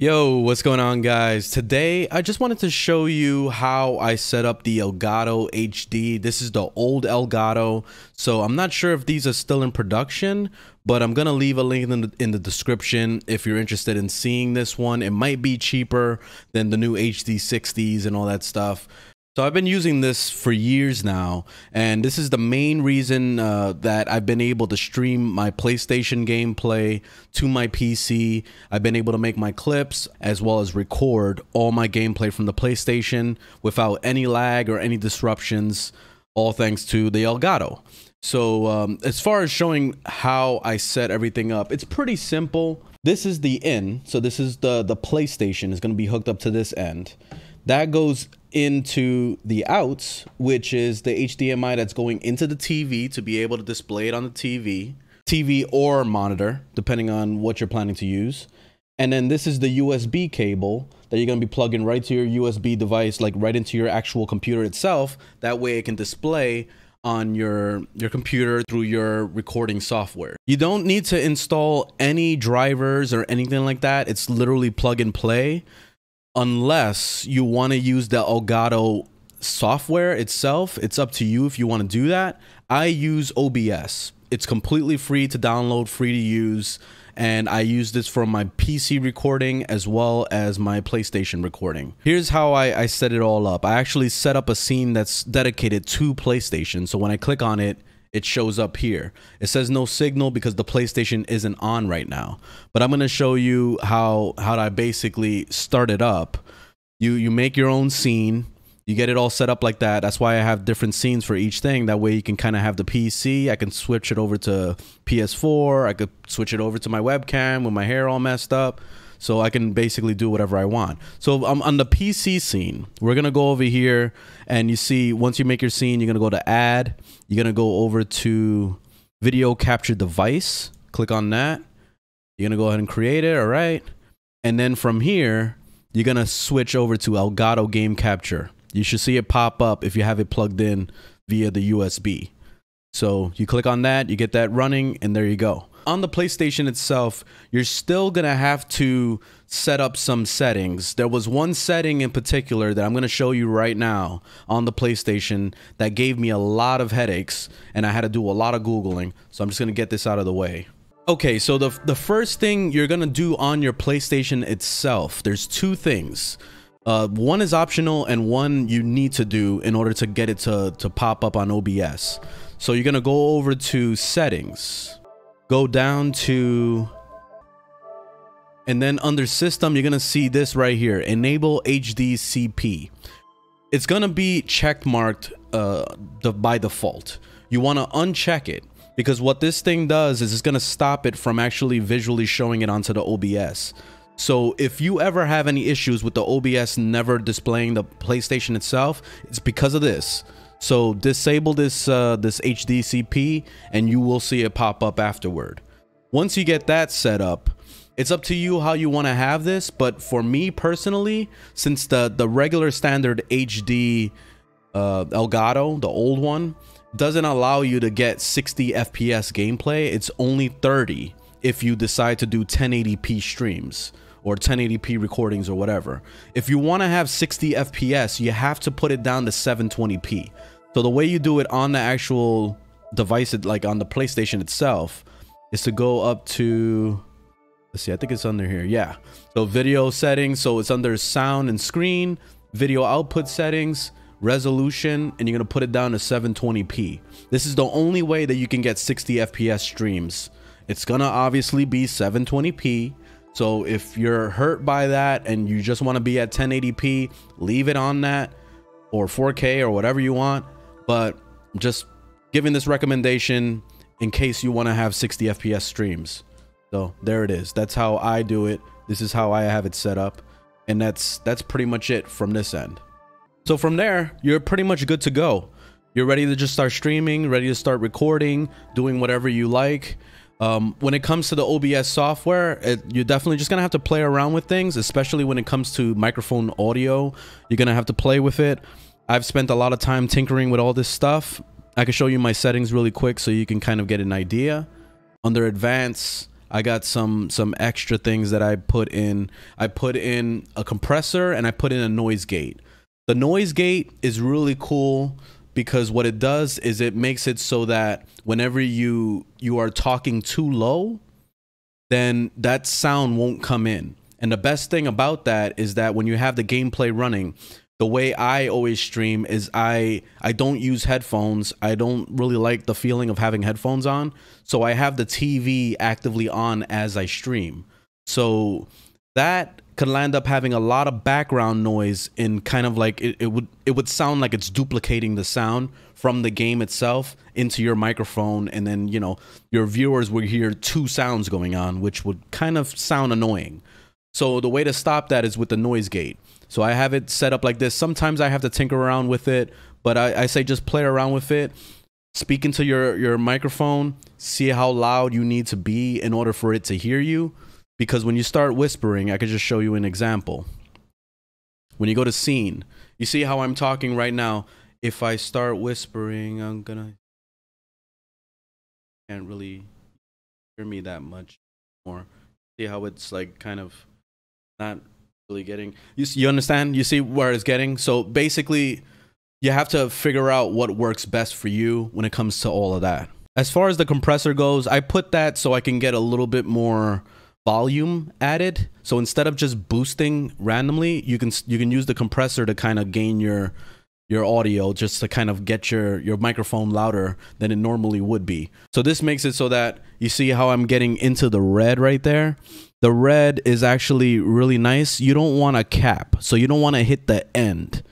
Yo, what's going on, guys? Today I just wanted to show you how I set up the Elgato HD. This is the old Elgato, so I'm not sure if these are still in production, but I'm gonna leave a link in the description if you're interested in seeing this one. It might be cheaper than the new HD60s and all that stuff. So I've been using this for years now, and this is the main reason that I've been able to stream my PlayStation gameplay to my PC. I've been able to make my clips as well as record all my gameplay from the PlayStation without any lag or any disruptions, all thanks to the Elgato. So as far as showing how I set everything up, it's pretty simple. This is the in, so this is the PlayStation is going to be hooked up to this end. That goes into the outs, which is the HDMI that's going into the TV to be able to display it on the TV or monitor, depending on what you're planning to use. And then this is the USB cable that you're going to be plugging right to your USB device, like right into your actual computer itself. That way it can display on your computer through your recording software. You don't need to install any drivers or anything like that. It's literally plug and play. Unless you want to use the Elgato software itself, it's up to you if you want to do that. I use OBS. It's completely free to download, free to use, and I use this for my PC recording as well as my PlayStation recording. Here's how I set it all up. I actually set up a scene that's dedicated to PlayStation, so when I click on it, it shows up here. It says no signal because the PlayStation isn't on right now. But I'm gonna show you how I basically start it up. You make your own scene. You get it all set up like that. That's why I have different scenes for each thing. That way you can kind of have the PC. I can switch it over to PS4. I could switch it over to my webcam with my hair all messed up. So I can basically do whatever I want. So I'm on the PC scene. We're gonna go over here, and you see, once you make your scene, you're gonna go to add. You're gonna go over to video capture device. Click on that. You're gonna go ahead and create it, all right? And then from here, you're gonna switch over to Elgato Game Capture. You should see it pop up if you have it plugged in via the USB. So you click on that, you get that running, and there you go. On the PlayStation itself, you're still gonna have to set up some settings. There was one setting in particular that I'm gonna show you right now on the PlayStation that gave me a lot of headaches, and I had to do a lot of Googling, so I'm just gonna get this out of the way. Okay, so the first thing you're gonna do on your PlayStation itself, there's two things. One is optional and one you need to do in order to get it to pop up on OBS. So you're gonna go over to settings. Go down to, and then under system, you're gonna see this right here, enable HDCP. It's gonna be check marked by default. You wanna uncheck it, because what this thing does is it's gonna stop it from actually visually showing it onto the OBS. So if you ever have any issues with the OBS never displaying the PlayStation itself, it's because of this. So disable this HDCP, and you will see it pop up afterward. Once you get that set up, it's up to you how you want to have this. But for me personally, since the regular standard HD Elgato, the old one, doesn't allow you to get 60 FPS gameplay, it's only 30 if you decide to do 1080p streams or 1080p recordings or whatever. If you want to have 60 FPS, you have to put it down to 720p. So the way you do it on the actual device, like on the PlayStation itself, is to go up to, let's see, I think it's under here, yeah. So video settings, so it's under sound and screen, video output settings, resolution, and you're gonna put it down to 720p. This is the only way that you can get 60 FPS streams. It's gonna obviously be 720p. So if you're hurt by that and you just want to be at 1080p, leave it on that, or 4K or whatever you want. But just giving this recommendation in case you want to have 60 FPS streams. So there it is. That's how I do it. This is how I have it set up. And that's pretty much it from this end. So from there, you're pretty much good to go. You're ready to just start streaming, ready to start recording, doing whatever you like. When it comes to the OBS software, you're definitely just gonna have to play around with things, especially when it comes to microphone audio. You're gonna have to play with it. I've spent a lot of time tinkering with all this stuff. I can show you my settings really quick so you can kind of get an idea. Under advanced, I got some extra things that I put in. I put in a compressor and I put in a noise gate. The noise gate is really cool because what it does is it makes it so that whenever you are talking too low, then that sound won't come in. And the best thing about that is that when you have the gameplay running, the way I always stream is I don't use headphones. I don't really like the feeling of having headphones on. So I have the TV actively on as I stream. So that could land up having a lot of background noise in kind of like it would sound like it's duplicating the sound from the game itself into your microphone. And then, you know, your viewers would hear two sounds going on, which would kind of sound annoying. So the way to stop that is with the noise gate. So I have it set up like this. Sometimes I have to tinker around with it, but I say just play around with it. Speak into your microphone. See how loud you need to be in order for it to hear you. Because when you start whispering, I could just show you an example. When you go to scene, you see how I'm talking right now. If I start whispering, I'm gonna... Can't really hear me that much more. See how it's like kind of not... getting you understand, you see where it's getting. So basically you have to figure out what works best for you when it comes to all of that. As far as the compressor goes, I put that so I can get a little bit more volume added. So instead of just boosting randomly, you can use the compressor to kind of gain your audio, just to kind of get your microphone louder than it normally would be. So this makes it so that you see how I'm getting into the red right there. The red is actually really nice. You don't want a cap, so you don't want to hit the end.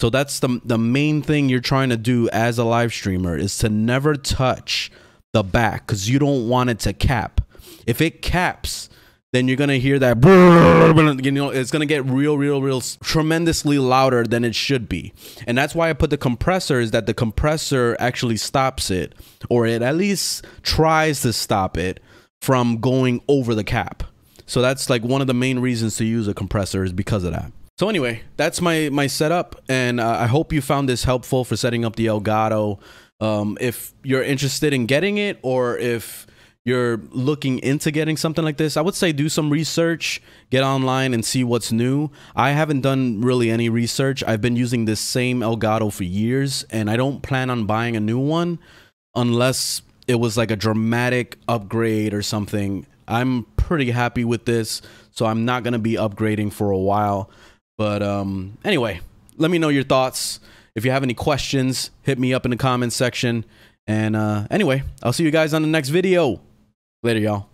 So that's the main thing you're trying to do as a live streamer, is to never touch the back, because you don't want it to cap. If it caps, then you're going to hear that, you know, it's going to get real tremendously louder than it should be. And that's why I put the compressor, is that the compressor actually stops it, or it at least tries to stop it from going over the cap. So that's like one of the main reasons to use a compressor, is because of that. So anyway, that's my setup, and I hope you found this helpful for setting up the Elgato. If you're interested in getting it, or if you're looking into getting something like this, I would say do some research, get online and see what's new. I haven't done really any research. I've been using this same Elgato for years, and I don't plan on buying a new one unless it was like a dramatic upgrade or something. I'm pretty happy with this, so I'm not going to be upgrading for a while. But anyway, let me know your thoughts. If you have any questions, hit me up in the comments section. And anyway, I'll see you guys on the next video. Later, y'all.